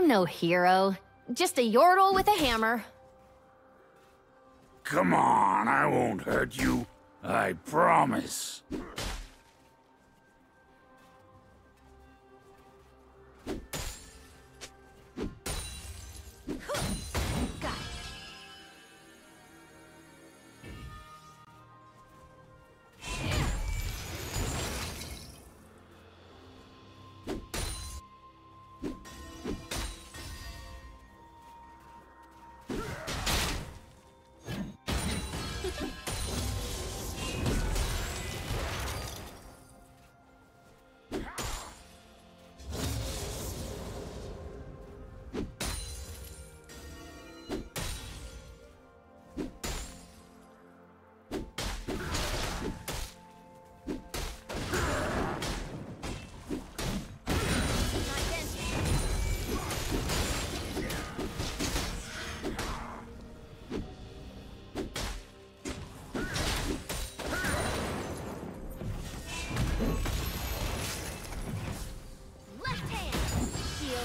I'm no hero, just a yordle with a hammer. Come on, I won't hurt you. I promise.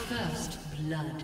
First blood.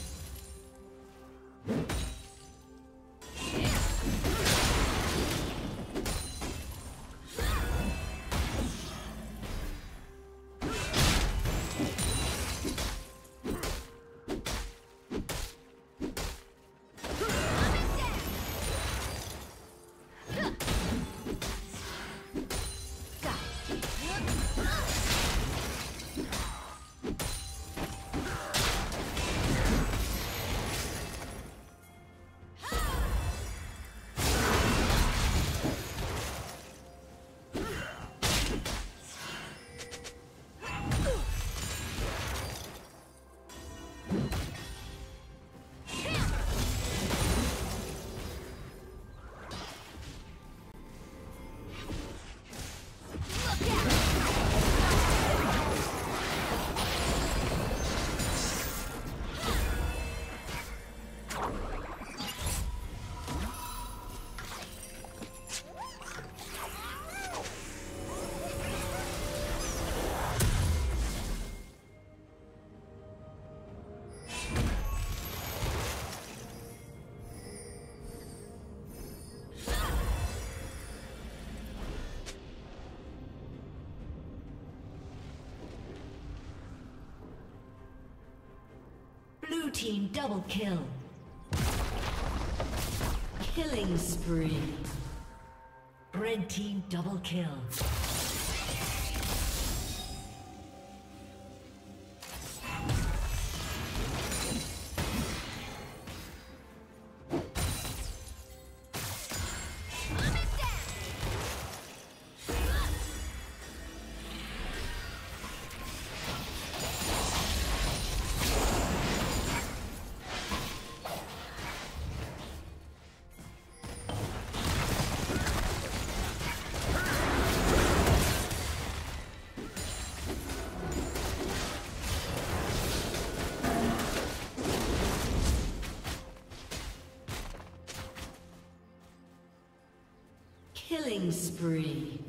Team double kill. Killing spree. Red team double kill. Killing spree.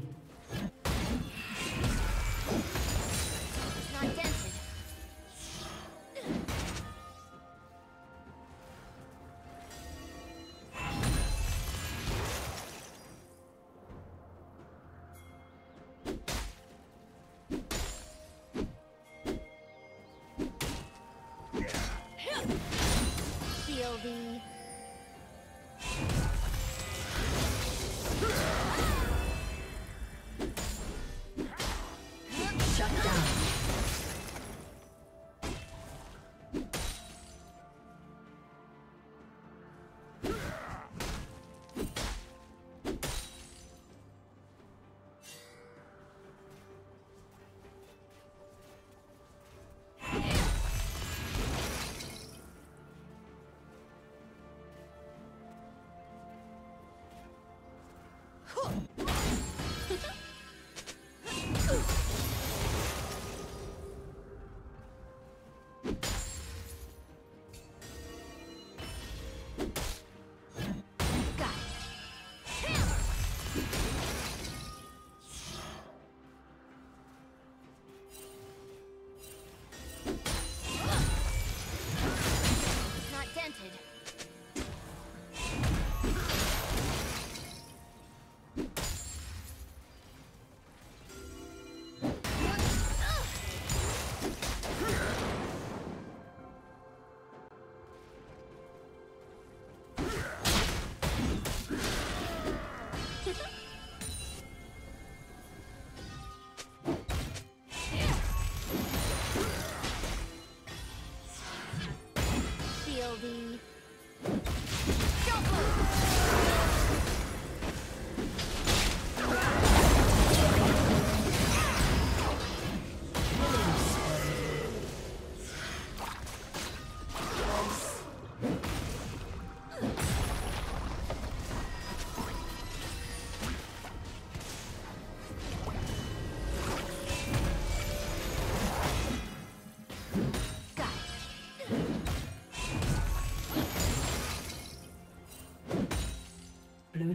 Blue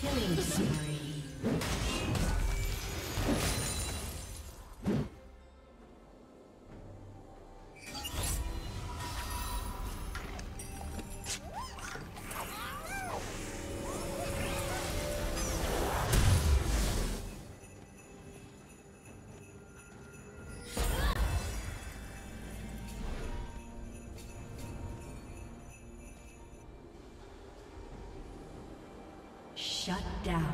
Killing spree. Shut down.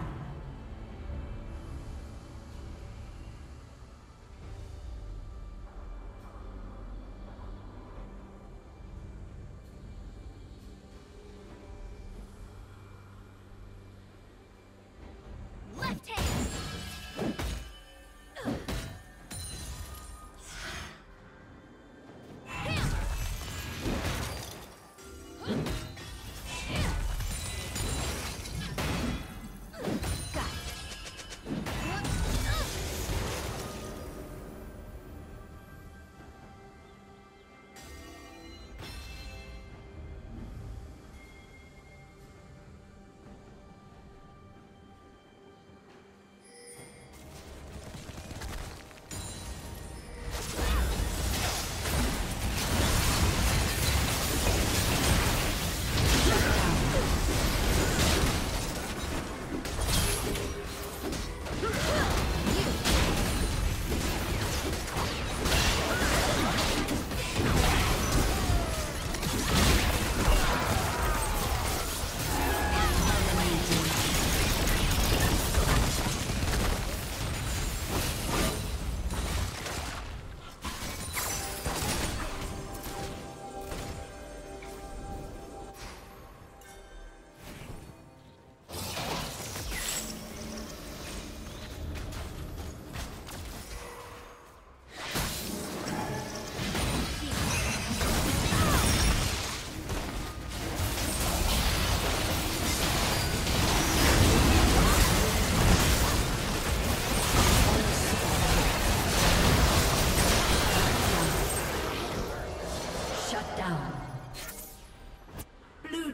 Left hand.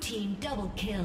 team double kill.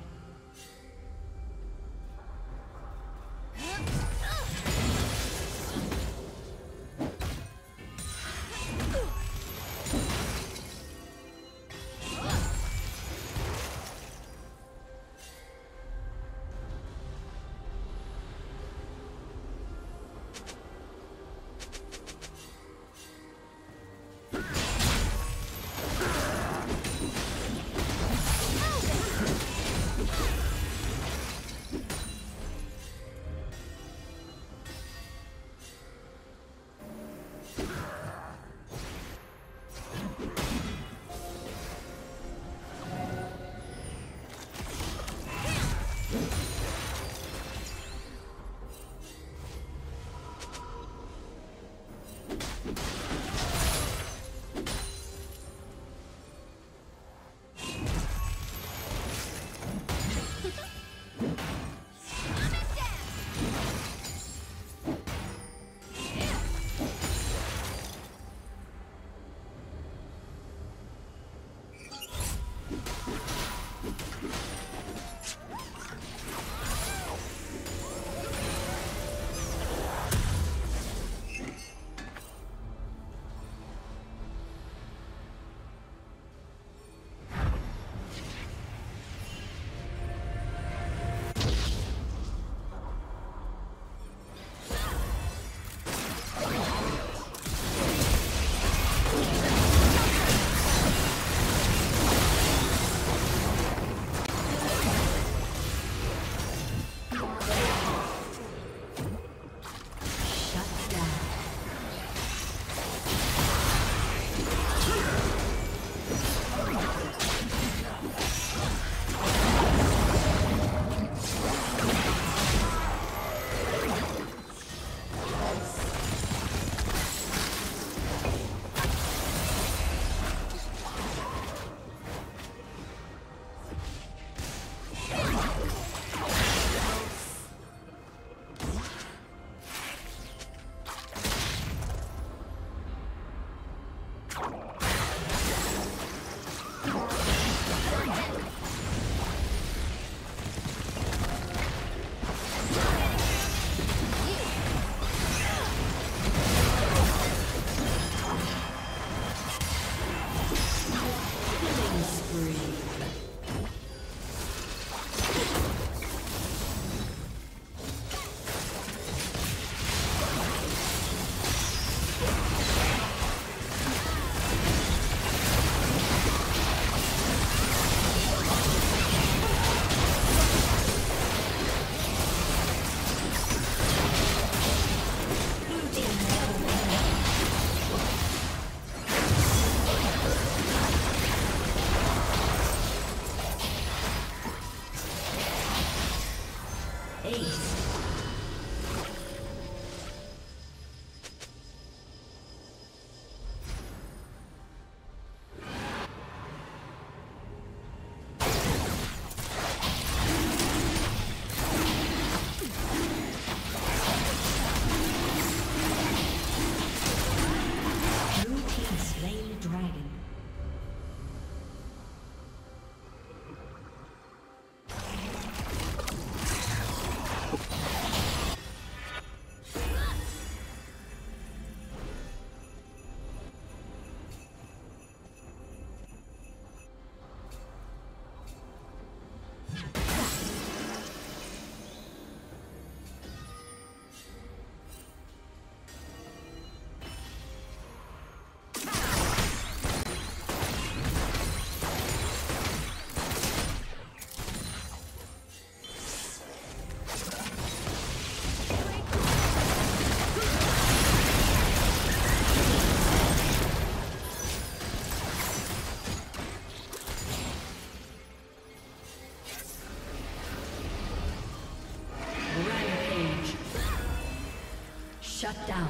Shut down.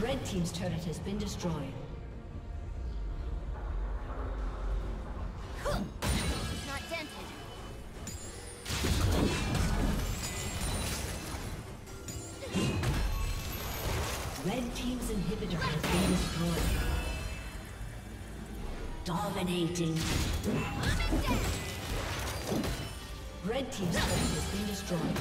Red Team's turret has been destroyed. Red Team's inhibitor has been destroyed. Dominating. Red Team's turret has been destroyed.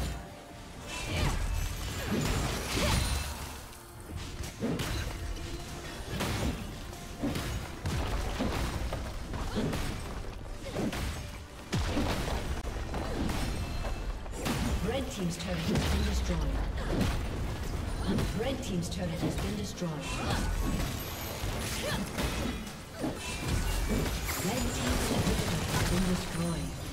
Red Team's turret has been destroyed. Red Team's turret has been destroyed. Red Team's turret has been destroyed.